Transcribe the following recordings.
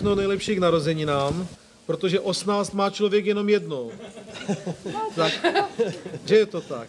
řeknu nejlepší k narozeninám, protože 18 má člověk jenom jednou. Tak, že je to tak.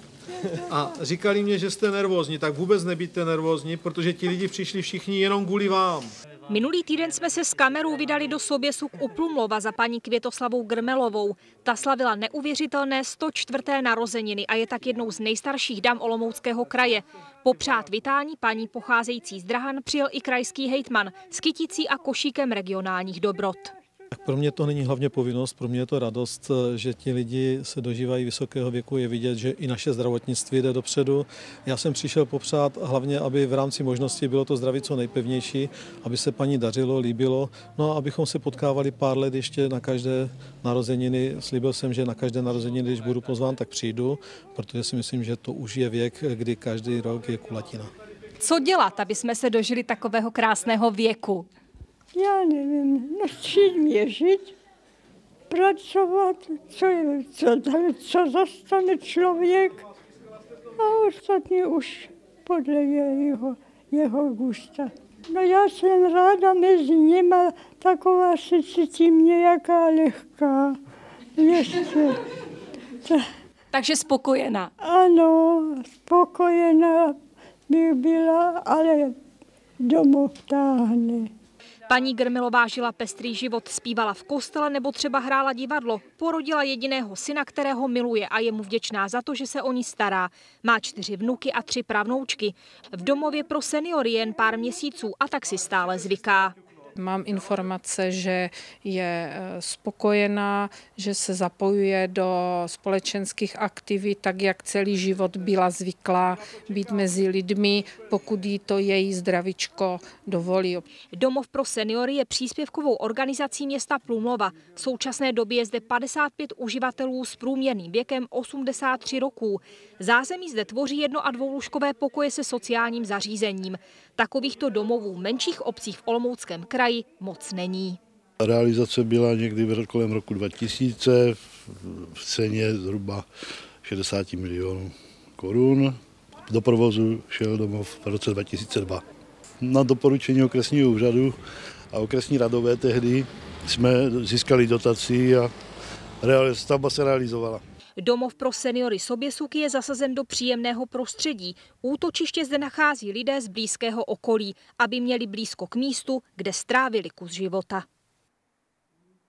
A říkali mě, že jste nervózní, tak vůbec nebuďte nervózní, protože ti lidi přišli všichni jenom kvůli vám. Minulý týden jsme se s kamerou vydali do Soběsuk u Plumlova za paní Květoslavou Grmelovou. Ta slavila neuvěřitelné 104. narozeniny a je tak jednou z nejstarších dam Olomouckého kraje. Popřát vítání paní pocházející z Drahan přijel i krajský hejtman s kyticí a košíkem regionálních dobrot. Pro mě to není hlavně povinnost, pro mě je to radost, že ti lidi se dožívají vysokého věku, je vidět, že i naše zdravotnictví jde dopředu. Já jsem přišel popřát hlavně, aby v rámci možností bylo to zdraví co nejpevnější, aby se paní dařilo, líbilo, no a abychom se potkávali pár let ještě na každé narozeniny. Slíbil jsem, že na každé narozeniny, když budu pozván, tak přijdu, protože si myslím, že to už je věk, kdy každý rok je kulatina. Co dělat, aby jsme se dožili takového krásného věku? Já nevím, nechci mě žít, pracovat, co zastane člověk, a ostatní už podle jeho gusta. No já jsem ráda mezi nimi, taková se cítím nějaká lehká. Ještě. Takže spokojená? Ano, spokojená bych byla, ale domov táhne. Paní Grmelová žila pestrý život, zpívala v kostele nebo třeba hrála divadlo. Porodila jediného syna, kterého miluje a je mu vděčná za to, že se o ní stará. Má 4 vnuky a 3 pravnoučky. V domově pro seniory jen pár měsíců a tak si stále zvyká. Mám informace, že je spokojená, že se zapojuje do společenských aktivit, tak jak celý život byla zvyklá být mezi lidmi, pokud jí to její zdravičko dovolí. Domov pro seniory je příspěvkovou organizací města Plumlova. V současné době je zde 55 uživatelů s průměrným věkem 83 roků. Zázemí zde tvoří 1- a 2-lůžkové pokoje se sociálním zařízením. Takovýchto domovů v menších obcích v Olomouckém kraji moc není. Realizace byla někdy kolem roku 2000 v ceně zhruba 60 milionů korun. Do provozu šel domov v roce 2002. Na doporučení okresního úřadu a okresní radové tehdy jsme získali dotaci a stavba se realizovala. Domov pro seniory Soběsuky je zasazen do příjemného prostředí. Útočiště zde nachází lidé z blízkého okolí, aby měli blízko k místu, kde strávili kus života.